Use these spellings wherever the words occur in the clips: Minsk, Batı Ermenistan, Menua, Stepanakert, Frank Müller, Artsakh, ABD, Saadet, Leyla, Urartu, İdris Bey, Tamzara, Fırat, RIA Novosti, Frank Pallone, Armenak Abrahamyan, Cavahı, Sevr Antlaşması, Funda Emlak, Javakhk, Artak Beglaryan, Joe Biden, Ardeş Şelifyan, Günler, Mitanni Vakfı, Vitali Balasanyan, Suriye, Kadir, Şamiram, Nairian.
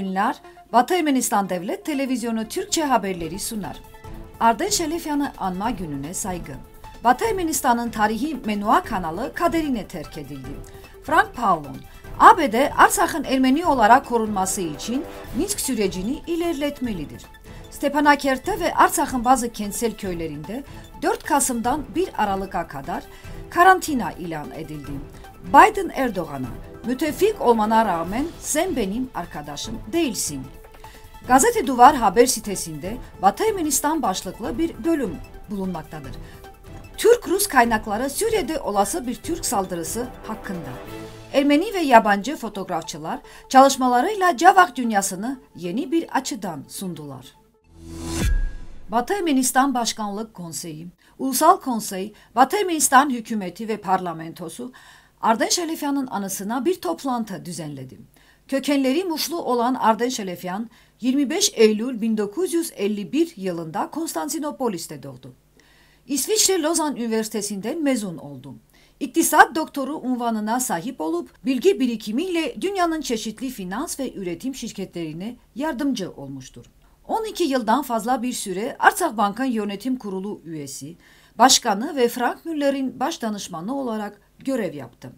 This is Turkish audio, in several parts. Günler, Batı Ermenistan Devlet Televizyonu Türkçe haberleri sunar. Ardeş Şelifyan'ı anma gününe saygı. Batı Ermenistan'ın tarihi Menua kanalı kaderine terk edildi. Frank Pallone, ABD Artsakh'ın Ermeni olarak korunması için Minsk sürecini ilerletmelidir. Stepanakert'te ve Artsakh'ın bazı kentsel köylerinde 4 Kasım'dan 1 Aralık'a kadar karantina ilan edildi. Biden Erdoğan'a, müttefik olmana rağmen sen benim arkadaşım değilsin. Gazete Duvar haber sitesinde Batı Ermenistan başlıklı bir bölüm bulunmaktadır. Türk-Rus kaynakları Suriye'de olası bir Türk saldırısı hakkında. Ermeni ve yabancı fotoğrafçılar çalışmalarıyla Javakhk dünyasını yeni bir açıdan sundular. Batı Ermenistan Başkanlık Konseyi, Ulusal Konsey, Batı Ermenistan Hükümeti ve Parlamentosu Ardeş Şelifyan'ın anısına bir toplantı düzenledi. Kökenleri Muşlu olan Ardeş Şelifyan, 25 Eylül 1951 yılında Konstantinopolis'te doğdu. İsviçre Lozan Üniversitesi'nden mezun oldu. İktisat doktoru unvanına sahip olup bilgi birikimiyle dünyanın çeşitli finans ve üretim şirketlerine yardımcı olmuştur. 12 yıldan fazla bir süre Artsakh Bank'ın yönetim kurulu üyesi, başkanı ve Frank Müller'in baş danışmanı olarak görev yaptı.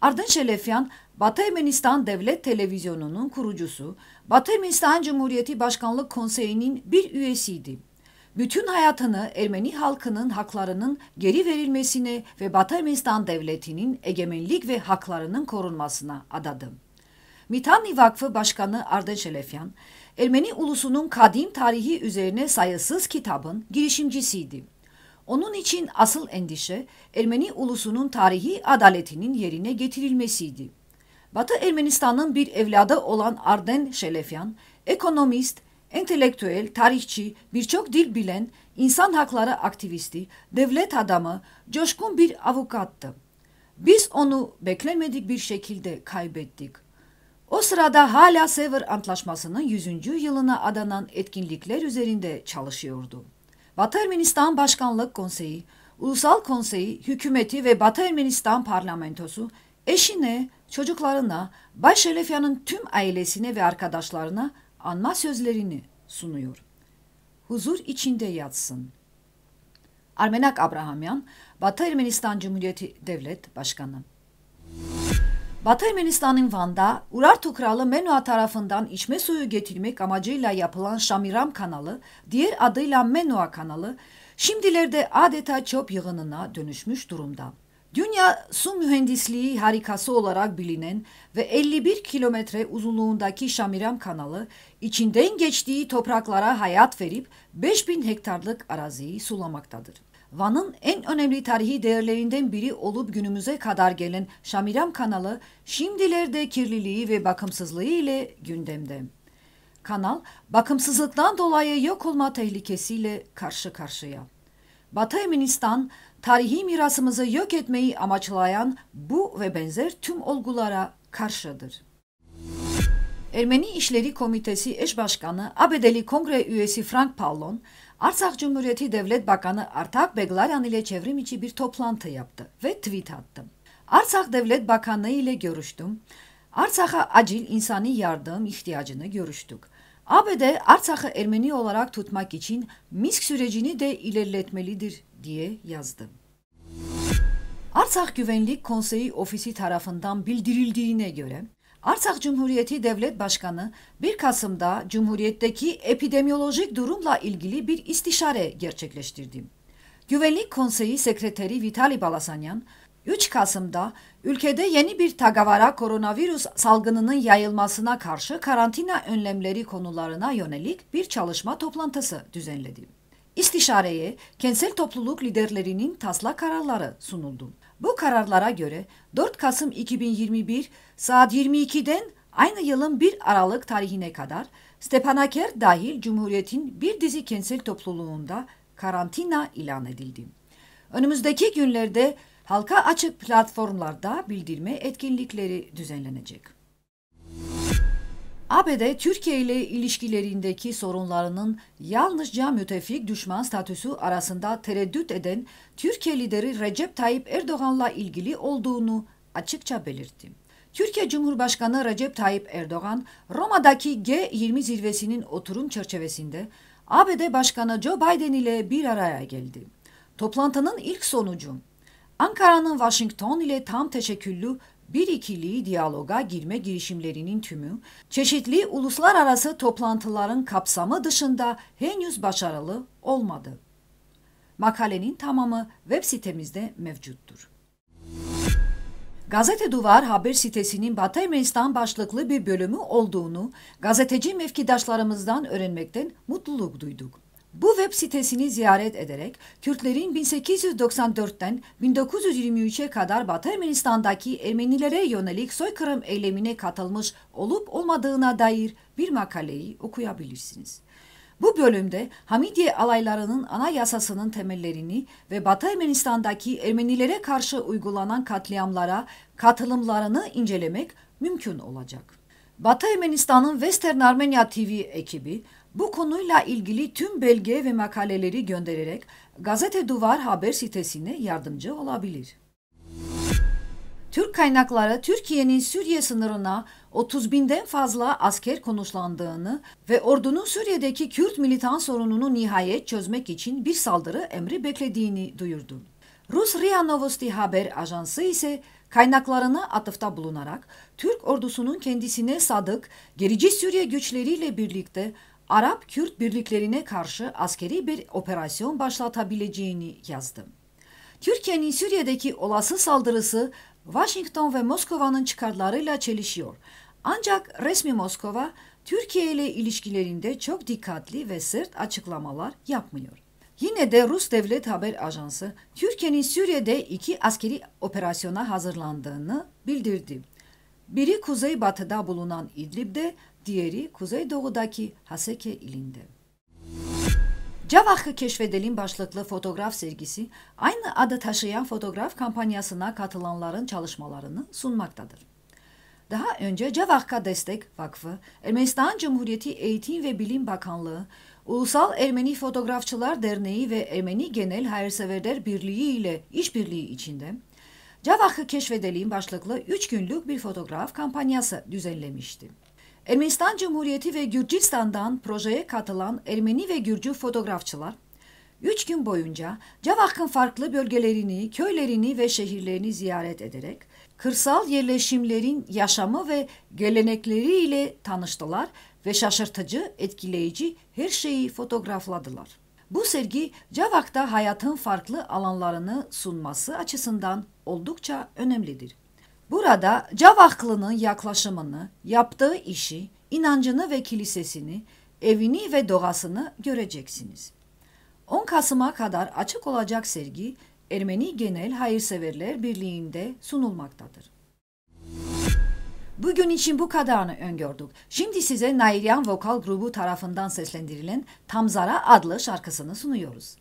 Ardeş Şelifyan, Batı Ermenistan Devlet Televizyonu'nun kurucusu, Batı Ermenistan Cumhuriyeti Başkanlık Konseyi'nin bir üyesiydi. Bütün hayatını Ermeni halkının haklarının geri verilmesine ve Batı Ermenistan Devleti'nin egemenlik ve haklarının korunmasına adadı. Mitanni Vakfı Başkanı Ardeş Şelifyan, Ermeni ulusunun kadim tarihi üzerine sayısız kitabın girişimcisiydi. Onun için asıl endişe Ermeni ulusunun tarihi adaletinin yerine getirilmesiydi. Batı Ermenistan'ın bir evladı olan Ardeş Şelifyan, ekonomist, entelektüel, tarihçi, birçok dil bilen, insan hakları aktivisti, devlet adamı, coşkun bir avukattı. Biz onu beklenmedik bir şekilde kaybettik. O sırada hala Sevr Antlaşması'nın 100. yılına adanan etkinlikler üzerinde çalışıyordu. Batı Ermenistan Başkanlık Konseyi, Ulusal Konseyi, Hükümeti ve Batı Ermenistan Parlamentosu eşine, çocuklarına, Bay Şelifyan'ın tüm ailesine ve arkadaşlarına anma sözlerini sunuyor. Huzur içinde yatsın. Armenak Abrahamyan, Batı Ermenistan Cumhuriyeti Devlet Başkanı. Batı Ermenistan'ın Van'da, Urartu Kralı Menua tarafından içme suyu getirmek amacıyla yapılan Şamiram kanalı, diğer adıyla Menua kanalı, şimdilerde adeta çöp yığınına dönüşmüş durumda. Dünya su mühendisliği harikası olarak bilinen ve 51 kilometre uzunluğundaki Şamiram kanalı, içinden geçtiği topraklara hayat verip 5000 hektarlık araziyi sulamaktadır. Van'ın en önemli tarihi değerlerinden biri olup günümüze kadar gelen Şamiram kanalı, şimdilerde kirliliği ve bakımsızlığı ile gündemde. Kanal, bakımsızlıktan dolayı yok olma tehlikesiyle karşı karşıya. Batı Ermenistan, tarihi mirasımızı yok etmeyi amaçlayan bu ve benzer tüm olgulara karşıdır. Ermeni İşleri Komitesi Eş Başkanı, ABD'li Kongre üyesi Frank Pallone, Artsakh Cumhuriyeti Devlet Bakanı Artak Beglaryan ile çevrim içi bir toplantı yaptı ve tweet attı. Artsakh Devlet Bakanı ile görüştüm. Artsakh'a acil insani yardım ihtiyacını görüştük. ABD Artsakh'ı Ermeni olarak tutmak için Minsk sürecini de ilerletmelidir diye yazdı. Artsakh Güvenlik Konseyi Ofisi tarafından bildirildiğine göre, Artsakh Cumhuriyeti Devlet Başkanı 1 Kasım'da Cumhuriyet'teki epidemiyolojik durumla ilgili bir istişare gerçekleştirdi. Güvenlik Konseyi Sekreteri Vitali Balasanyan, 3 Kasım'da ülkede yeni bir tagavara koronavirüs salgınının yayılmasına karşı karantina önlemleri konularına yönelik bir çalışma toplantısı düzenledi. İstişareye kentsel topluluk liderlerinin taslak kararları sunuldu. Bu kararlara göre 4 Kasım 2021 saat 22'den aynı yılın 1 Aralık tarihine kadar Stepanakert dahil Cumhuriyet'in bir dizi kentsel topluluğunda karantina ilan edildi. Önümüzdeki günlerde halka açık platformlarda bildirme etkinlikleri düzenlenecek. ABD, Türkiye ile ilişkilerindeki sorunlarının yalnızca müttefik düşman statüsü arasında tereddüt eden Türkiye lideri Recep Tayyip Erdoğan'la ilgili olduğunu açıkça belirtti. Türkiye Cumhurbaşkanı Recep Tayyip Erdoğan, Roma'daki G20 zirvesinin oturum çerçevesinde ABD Başkanı Joe Biden ile bir araya geldi. Toplantının ilk sonucu, Ankara'nın Washington ile tam teşekküllü bir ikili diyaloga girme girişimlerinin tümü, çeşitli uluslararası toplantıların kapsamı dışında henüz başarılı olmadı. Makalenin tamamı web sitemizde mevcuttur. Gazete Duvar haber sitesinin Batı Ermenistan başlıklı bir bölümü olduğunu gazeteci mevkidaşlarımızdan öğrenmekten mutluluk duyduk. Bu web sitesini ziyaret ederek Kürtlerin 1894'ten 1923'e kadar Batı Ermenistan'daki Ermenilere yönelik soykırım eylemine katılmış olup olmadığına dair bir makaleyi okuyabilirsiniz. Bu bölümde Hamidiye alaylarının anayasasının temellerini ve Batı Ermenistan'daki Ermenilere karşı uygulanan katliamlara katılımlarını incelemek mümkün olacak. Batı Ermenistan'ın Western Armenia TV ekibi bu konuyla ilgili tüm belge ve makaleleri göndererek Gazete Duvar haber sitesine yardımcı olabilir. Türk kaynakları Türkiye'nin Suriye sınırına 30.000'den fazla asker konuşlandığını ve ordunun Suriye'deki Kürt militan sorununu nihayet çözmek için bir saldırı emri beklediğini duyurdu. Rus RIA Novosti haber ajansı ise kaynaklarına atıfta bulunarak Türk ordusunun kendisine sadık gerici Suriye güçleriyle birlikte Arap-Kürt birliklerine karşı askeri bir operasyon başlatabileceğini yazdı. Türkiye'nin Suriye'deki olası saldırısı Washington ve Moskova'nın çıkarlarıyla çelişiyor. Ancak resmi Moskova, Türkiye ile ilişkilerinde çok dikkatli ve sert açıklamalar yapmıyor. Yine de Rus Devlet Haber Ajansı, Türkiye'nin Suriye'de 2 askeri operasyona hazırlandığını bildirdi. Biri kuzeybatıda bulunan İdlib'de, diğeri kuzeydoğudaki Haseke ilinde. Cavahı Keşfedelim başlıklı fotoğraf sergisi, aynı adı taşıyan fotoğraf kampanyasına katılanların çalışmalarını sunmaktadır. Daha önce Javakhk'a Destek Vakfı, Ermenistan Cumhuriyeti Eğitim ve Bilim Bakanlığı, Ulusal Ermeni Fotoğrafçılar Derneği ve Ermeni Genel Hayırseverler Birliği ile işbirliği içinde Cavahı Keşfedelim başlıklı 3 günlük bir fotoğraf kampanyası düzenlemişti. Ermenistan Cumhuriyeti ve Gürcistan'dan projeye katılan Ermeni ve Gürcü fotoğrafçılar, 3 gün boyunca Cavahk'ın farklı bölgelerini, köylerini ve şehirlerini ziyaret ederek kırsal yerleşimlerin yaşamı ve gelenekleriyle tanıştılar ve şaşırtıcı, etkileyici her şeyi fotoğrafladılar. Bu sergi Cavahk'ta hayatın farklı alanlarını sunması açısından oldukça önemlidir. Burada Cavahklı'nın yaklaşımını, yaptığı işi, inancını ve kilisesini, evini ve doğasını göreceksiniz. 10 Kasım'a kadar açık olacak sergi Ermeni Genel Hayırseverler Birliği'nde sunulmaktadır. Bugün için bu kadarını öngördük. Şimdi size Nairian vokal grubu tarafından seslendirilen Tamzara adlı şarkısını sunuyoruz.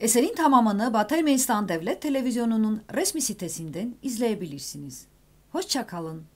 Eserin tamamını Batı Ermenistan Devlet Televizyonu'nun resmi sitesinden izleyebilirsiniz. Hoşça kalın.